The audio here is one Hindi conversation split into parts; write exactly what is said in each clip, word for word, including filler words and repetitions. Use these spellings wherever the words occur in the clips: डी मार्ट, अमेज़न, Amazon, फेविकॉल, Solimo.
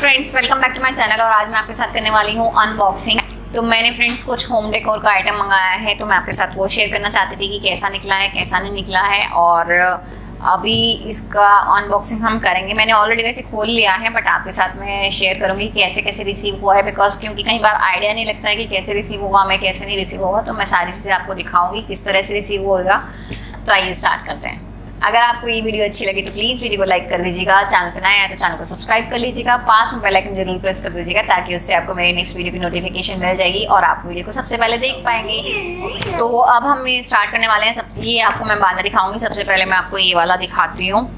Friends, welcome back to my channel. और आज मैं आपके साथ करने वाली हूँ अनबॉक्सिंग। तो मैंने फ्रेंड्स कुछ होम डेकोर का आइटम मंगाया है, तो मैं आपके साथ वो शेयर करना चाहती थी कि कैसा निकला है, कैसा नहीं निकला है। और अभी इसका अनबॉक्सिंग हम करेंगे। मैंने ऑलरेडी वैसे खोल लिया है, बट आपके साथ मैं शेयर करूँगी कैसे कैसे रिसीव हुआ है, बिकॉज क्योंकि कई बार आइडिया नहीं लगता है कि कैसे रिसीव होगा, मैं कैसे नहीं रिसीव होगा। तो मैं सारी चीज़ें आपको दिखाऊँगी किस तरह से रिसीव होगा। तो आइए स्टार्ट करते हैं। अगर आपको ये वीडियो अच्छी लगी तो प्लीज़ वीडियो को लाइक कर दीजिएगा, चैनल पर नया है तो चैनल को सब्सक्राइब कर लीजिएगा, पास में बेल आइकन जरूर प्रेस कर दीजिएगा, ताकि उससे आपको मेरी नेक्स्ट वीडियो की नोटिफिकेशन मिल जाएगी और आप वीडियो को सबसे पहले देख पाएंगे। तो अब हम स्टार्ट करने वाले हैं। सब ये आपको मैं बाद में दिखाऊंगी, सबसे पहले मैं आपको ये वाला दिखाती हूँ।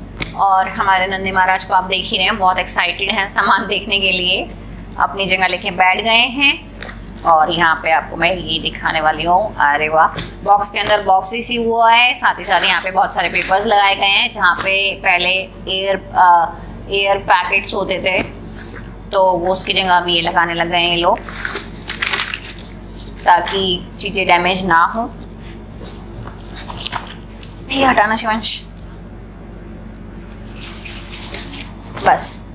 और हमारे नंदे महाराज को आप देख ही रहे हैं, बहुत एक्साइटेड हैं सामान देखने के लिए, अपनी जगह लेके बैठ गए हैं। और यहाँ पे आपको मैं ये दिखाने वाली हूँ। अरे वाह, बॉक्स के अंदर बॉक्स रिसीव हुआ है। साथ ही साथ यहाँ पे बहुत सारे पेपर्स लगाए गए हैं, जहाँ पे पहले एयर आ, एयर पैकेट्स होते थे, तो वो उसकी जगह हम ये लगाने लग गए हैं लोग, ताकि चीज़ें डैमेज ना हो। ये हटाना शिवंश, बस।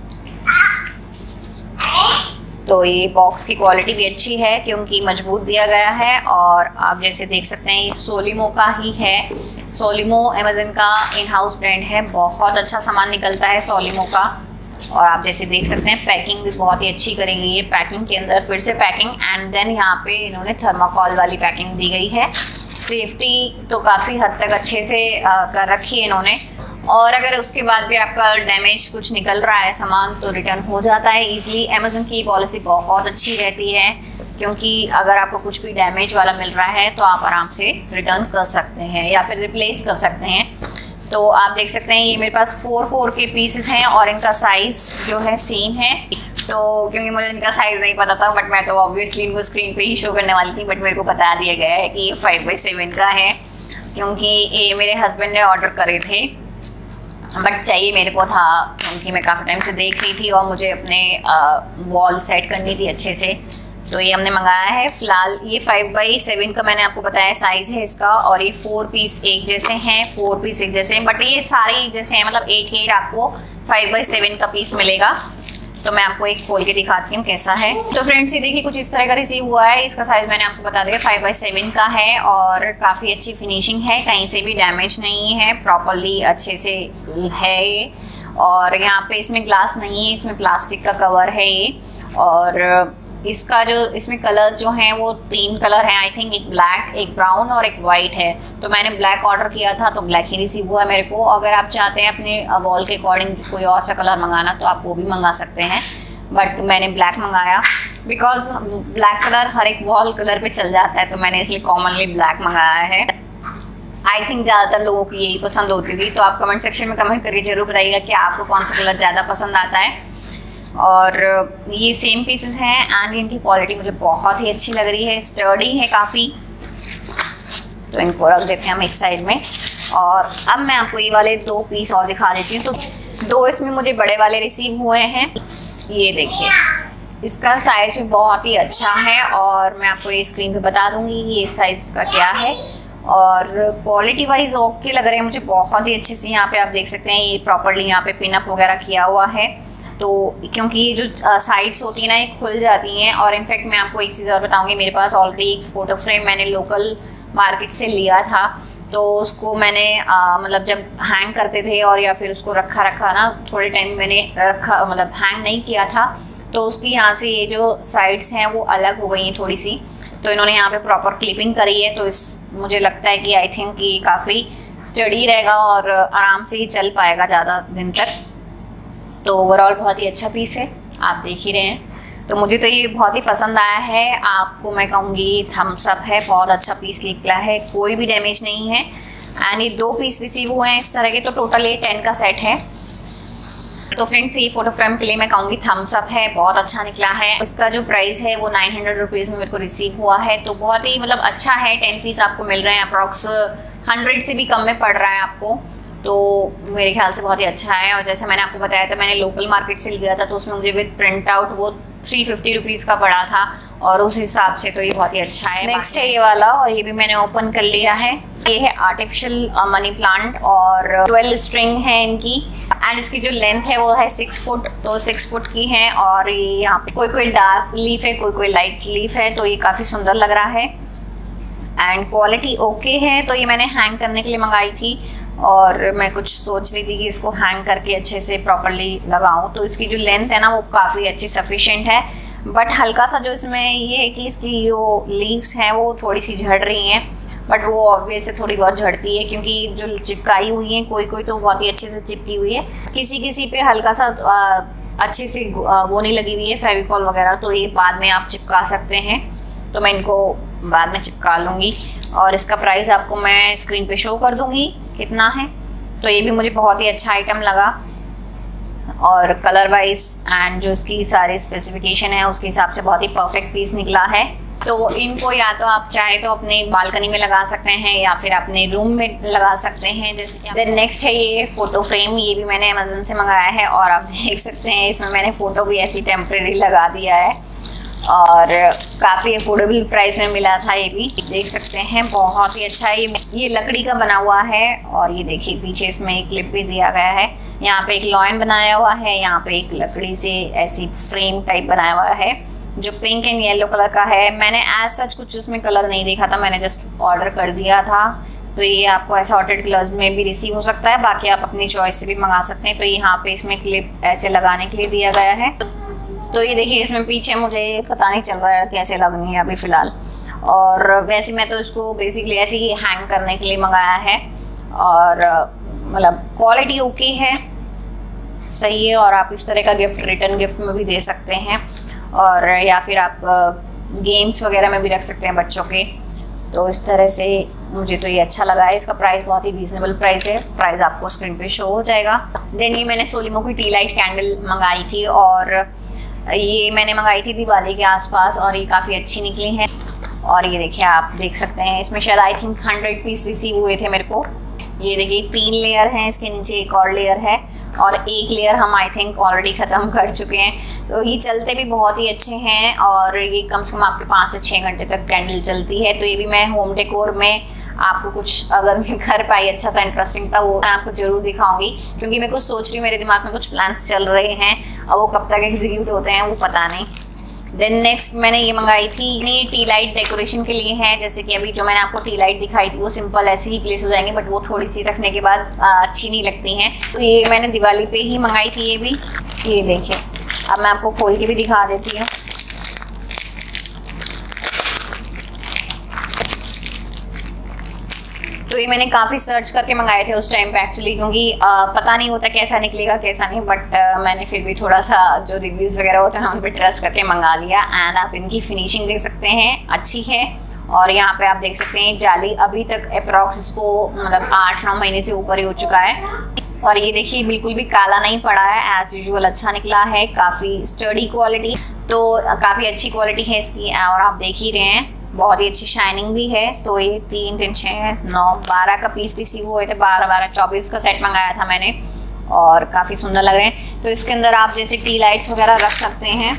तो ये बॉक्स की क्वालिटी भी अच्छी है क्योंकि मजबूत दिया गया है। और आप जैसे देख सकते हैं, ये सोलिमो का ही है। सोलिमो अमेज़न का इन हाउस ब्रांड है, बहुत अच्छा सामान निकलता है सोलिमो का। और आप जैसे देख सकते हैं, पैकिंग भी बहुत ही अच्छी करेंगे। ये पैकिंग के अंदर फिर से पैकिंग, एंड देन यहाँ पे इन्होंने थर्माकोल वाली पैकिंग दी गई है। सेफ्टी तो काफ़ी हद तक अच्छे से कर रखी है इन्होंने। और अगर उसके बाद भी आपका डैमेज कुछ निकल रहा है सामान, तो रिटर्न हो जाता है इजीली। अमेज़न की पॉलिसी बहुत अच्छी रहती है, क्योंकि अगर आपको कुछ भी डैमेज वाला मिल रहा है तो आप आराम से रिटर्न कर सकते हैं या फिर रिप्लेस कर सकते हैं। तो आप देख सकते हैं, ये मेरे पास फोर फोर के पीसेस हैं और इनका साइज़ जो है सेम है। तो क्योंकि मुझे इनका साइज़ नहीं पता था, बट मैं तो ऑब्वियसली इनको स्क्रीन पर ही शो करने वाली थी, बट मेरे को बता दिया गया है कि ये फाइव बाई सेवन का है, क्योंकि ये मेरे हस्बैंड ने ऑर्डर करे थे, बट चाहिए मेरे को था क्योंकि मैं काफ़ी टाइम से देख रही थी और मुझे अपने वॉल सेट करनी थी अच्छे से। तो ये हमने मंगाया है। फ़िलहाल ये फाइव बाई सेवन का मैंने आपको बताया साइज़ है इसका। और ये फोर पीस एक जैसे हैं, फोर पीस एक जैसे हैं, बट ये सारे एक जैसे हैं, मतलब एट एट आपको फाइव बाई सेवन का पीस मिलेगा। तो मैं आपको एक खोल के दिखाती हूँ कैसा है। तो फ्रेंड्स, ये देखिए कुछ इस तरह का रिसीव हुआ है। इसका साइज़ मैंने आपको बता दिया फाइव बाई सेवन का है, और काफ़ी अच्छी फिनिशिंग है, कहीं से भी डैमेज नहीं है, प्रॉपर्ली अच्छे से है ये। और यहाँ पे इसमें ग्लास नहीं है, इसमें प्लास्टिक का कवर है ये। और इसका जो इसमें कलर्स जो हैं वो तीन कलर हैं आई थिंक, एक ब्लैक, एक ब्राउन और एक वाइट है। तो मैंने ब्लैक ऑर्डर किया था, तो ब्लैक ही रिसीव हुआ है मेरे को। अगर आप चाहते हैं अपने वॉल के अकॉर्डिंग कोई और सा कलर मंगाना, तो आप वो भी मंगा सकते हैं, बट मैंने ब्लैक मंगाया बिकॉज ब्लैक कलर हर एक वॉल कलर पे चल जाता है, तो मैंने इसलिए कॉमनली ब्लैक मंगाया है। आई थिंक ज़्यादातर लोगों की यही पसंद होती थी। तो आप कमेंट सेक्शन में कमेंट करके जरूर बताइएगा कि आपको कौन सा कलर ज़्यादा पसंद आता है। और ये सेम पीसेस हैं, एंड इनकी क्वालिटी मुझे बहुत ही अच्छी लग रही है, स्टर्डी है काफ़ी। तो इनको रख देते हैं हम एक साइड में। और अब मैं आपको ये वाले दो पीस और दिखा देती हूँ। तो दो इसमें मुझे बड़े वाले रिसीव हुए हैं। ये देखिए, इसका साइज़ भी बहुत ही अच्छा है, और मैं आपको ये स्क्रीन पे बता दूँगी ये साइज़ का क्या है। और क्वालिटी वाइज ओके लग रहे हैं मुझे, बहुत ही अच्छे से। यहाँ पे आप देख सकते हैं, ये प्रॉपर्ली यहाँ पे पिनअप वगैरह किया हुआ है। तो क्योंकि ये जो साइड्स होती हैं ना, ये खुल जाती हैं। और इनफैक्ट मैं आपको एक चीज़ और बताऊंगी, मेरे पास ऑलरेडी एक फ़ोटो फ्रेम मैंने लोकल मार्केट से लिया था, तो उसको मैंने मतलब जब हैंग करते थे और या फिर उसको रखा रखा ना थोड़े टाइम मैंने रखा, मतलब हैंग नहीं किया था, तो उसकी यहाँ से ये जो साइड्स हैं वो अलग हो गई हैं थोड़ी सी। तो इन्होंने यहाँ पे प्रॉपर क्लिपिंग करी है, तो इस मुझे लगता है कि आई थिंक ये काफ़ी स्टडी रहेगा और आराम से ही चल पाएगा ज़्यादा दिन तक। तो ओवरऑल बहुत ही अच्छा पीस है, आप देख ही रहे हैं। तो मुझे तो ये बहुत ही पसंद आया है। आपको मैं कहूँगी थम्स अप है, बहुत अच्छा पीस निकला है, कोई भी डैमेज नहीं है। एंड ये दो पीस रिसीव हुए हैं इस तरह के, तो टोटल ये टेन का सेट है। तो फ्रेंड्स, ये फोटो फ्रेम के लिए मैं कहूँगी थम्स अप है, बहुत अच्छा निकला है। इसका जो प्राइस है वो नाइन हंड्रेड रुपीज़ में मेरे को रिसीव हुआ है, तो बहुत ही मतलब अच्छा है। टेन पीस आपको मिल रहे हैं, अप्रॉक्स हंड्रेड से भी कम में पड़ रहा है आपको, तो मेरे ख्याल से बहुत ही अच्छा है। और जैसे मैंने आपको बताया था, मैंने लोकल मार्केट से लिया था, तो उसमें मुझे विद प्रिंट आउट वो थ्री फिफ्टी रुपीज़ का पड़ा था। और उस हिसाब से तो ये बहुत ही अच्छा है। नेक्स्ट है ये वाला, और ये भी मैंने ओपन कर लिया है। ये है आर्टिफिशियल मनी प्लांट और ट्वेल्व स्ट्रिंग है इनकी, एंड इसकी जो लेंथ है वो है सिक्स फुट, तो सिक्स फुट की है। और ये यहाँ पे कोई कोई डार्क लीफ है, कोई कोई लाइट लीफ है, तो ये काफ़ी सुंदर लग रहा है एंड क्वालिटी ओके है। तो ये मैंने हैंग करने के लिए मंगाई थी और मैं कुछ सोच रही थी कि इसको हैंग करके अच्छे से प्रॉपरली लगाऊं। तो इसकी जो लेंथ है ना वो काफ़ी अच्छी सफिशेंट है, बट हल्का सा जो इसमें ये है कि इसकी जो लीव्स हैं वो थोड़ी सी झड़ रही हैं, बट वो ऑब्वियसली थोड़ी बहुत झड़ती है क्योंकि जो चिपकाई हुई है, कोई कोई तो बहुत ही अच्छे से चिपकी हुई है, किसी किसी पे हल्का सा आ, अच्छे से वो नहीं लगी हुई है फेविकॉल वगैरह, तो ये बाद में आप चिपका सकते हैं। तो मैं इनको बाद में चिपका लूँगी और इसका प्राइस आपको मैं स्क्रीन पे शो कर दूँगी कितना है। तो ये भी मुझे बहुत ही अच्छा आइटम लगा, और कलर वाइज एंड जो इसकी सारी स्पेसिफिकेशन है उसके हिसाब से बहुत ही परफेक्ट पीस निकला है। तो इनको या तो आप चाहे तो अपने बालकनी में लगा सकते हैं या फिर अपने रूम में लगा सकते हैं। जैसे कि नेक्स्ट है ये फ़ोटो फ्रेम, ये भी मैंने अमेजन से मंगाया है और आप देख सकते हैं इसमें मैंने फ़ोटो भी ऐसी टेम्प्रेरी लगा दिया है और काफ़ी अफोर्डेबल प्राइस में मिला था। ये भी देख सकते हैं बहुत ही अच्छा है, ये ये लकड़ी का बना हुआ है। और ये देखिए पीछे इसमें एक क्लिप भी दिया गया है, यहाँ पे एक लॉयन बनाया हुआ है, यहाँ पे एक लकड़ी से ऐसी फ्रेम टाइप बनाया हुआ है जो पिंक एंड येलो कलर का है। मैंने एज सच कुछ उसमें कलर नहीं देखा था, मैंने जस्ट ऑर्डर कर दिया था। तो ये आपको असॉर्टेड कलर्स में भी रिसीव हो सकता है, बाकी आप अपनी चॉइस से भी मंगा सकते हैं। तो यहाँ पे इसमें क्लिप ऐसे लगाने के लिए दिया गया है। तो ये देखिए इसमें पीछे मुझे पता नहीं चल रहा है कैसे लगनी है अभी फ़िलहाल, और वैसे मैं तो इसको बेसिकली ऐसे ही हैंग करने के लिए मंगाया है। और मतलब क्वालिटी ओके है, सही है, और आप इस तरह का गिफ्ट रिटर्न गिफ्ट में भी दे सकते हैं और या फिर आप गेम्स वगैरह में भी रख सकते हैं बच्चों के। तो इस तरह से मुझे तो ये अच्छा लगा है, इसका प्राइस बहुत ही रीजनेबल प्राइस है, प्राइस आपको स्क्रीन पे शो हो जाएगा। देन ये मैंने सोलिमो की टी लाइट कैंडल मंगाई थी, और ये मैंने मंगाई थी दिवाली के आसपास और ये काफ़ी अच्छी निकली है। और ये देखिए आप देख सकते हैं इसमें शायद I think hundred piece receive हुए थे मेरे को। ये देखिए तीन लेयर हैं, इसके नीचे एक और लेयर है और एक लेयर हम आई थिंक ऑलरेडी ख़त्म कर चुके हैं। तो ये चलते भी बहुत ही अच्छे हैं और ये कम से कम आपके पाँच से छः घंटे तक कैंडल चलती है। तो ये भी मैं होम डेकोर में आपको कुछ अगर मैं कर पाई अच्छा सा इंटरेस्टिंग था वो मैं आपको जरूर दिखाऊंगी, क्योंकि मैं कुछ सोच रही हूँ, मेरे दिमाग में कुछ प्लान्स चल रहे हैं और वो कब तक एग्जीक्यूट होते हैं वो पता नहीं। देन नेक्स्ट मैंने ये मंगाई थी, ये टी लाइट डेकोरेशन के लिए है। जैसे कि अभी जो मैंने आपको टी लाइट दिखाई थी वो सिंपल ऐसे ही प्लेस हो जाएंगे, बट वो थोड़ी सी रखने के बाद अच्छी नहीं लगती हैं। तो ये मैंने दिवाली पे ही मंगाई थी। ये भी ये देखिए, अब मैं आपको खोल के भी दिखा देती हूँ। तो ये मैंने काफ़ी सर्च करके मंगाए थे उस टाइम पे एक्चुअली, क्योंकि पता नहीं होता कैसा निकलेगा कैसा नहीं, बट मैंने फिर भी थोड़ा सा जो रिव्यूज़ वगैरह होते हैं उन पर ट्रस्ट करके मंगा लिया। एंड आप इनकी फिनिशिंग देख सकते हैं, अच्छी है। और यहाँ पे आप देख सकते हैं जाली अभी तक अप्रॉक्स इसको मतलब आठ नौ महीने से ऊपर ही हो चुका है। और ये देखिए बिल्कुल भी काला नहीं पड़ा है, एज़ यूजुअल अच्छा निकला है, काफ़ी स्टडी क्वालिटी, तो काफ़ी अच्छी क्वालिटी है इसकी। और आप देख ही रहे हैं बहुत ही अच्छी शाइनिंग भी है। तो ये तीन तीन छः नौ बारह का पीस रिसीव हुए थे, बारह बारह चौबीस का सेट मंगाया था मैंने और काफ़ी सुंदर लग रहे हैं। तो इसके अंदर आप जैसे टी लाइट्स वगैरह रख सकते हैं।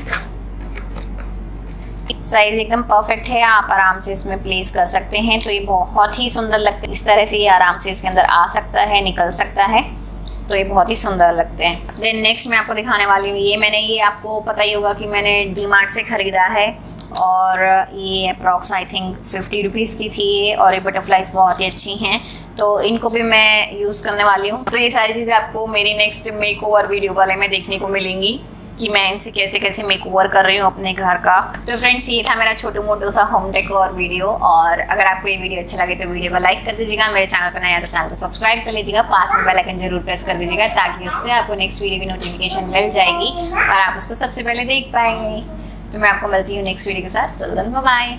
साइज़ एकदम परफेक्ट है, आप आराम से इसमें प्लेस कर सकते हैं। तो ये बहुत ही सुंदर लगते हैं, इस तरह से ये आराम से इसके अंदर आ सकता है, निकल सकता है, तो ये बहुत ही सुंदर लगते हैं। देन नेक्स्ट मैं आपको दिखाने वाली हूँ, ये मैंने ये आपको पता ही होगा कि मैंने डी मार्ट से ख़रीदा है और ये approx I think fifty rupees की थी ये। और ये बटरफ्लाइज बहुत ही अच्छी हैं, तो इनको भी मैं यूज़ करने वाली हूँ। तो ये सारी चीज़ें आपको मेरी नेक्स्ट मेक ओवर वीडियो वाले में देखने को मिलेंगी कि मैं इनसे कैसे कैसे मेक ओवर कर रही हूँ अपने घर का। तो फ्रेंड्स ये था मेरा छोटू मोटू सा होम डेकोर वीडियो, और अगर आपको ये वीडियो अच्छा लगे तो वीडियो को लाइक कर दीजिएगा, मेरे चैनल पर नया तो चैनल को सब्सक्राइब कर लीजिएगा, पास में बेल आइकन जरूर प्रेस कर दीजिएगा ताकि उससे आपको नेक्स्ट वीडियो की नोटिफिकेशन मिल जाएगी और आप उसको सबसे पहले देख पाएंगे। तो मैं आपको मिलती हूँ नेक्स्ट वीडियो के साथ, तो बाय।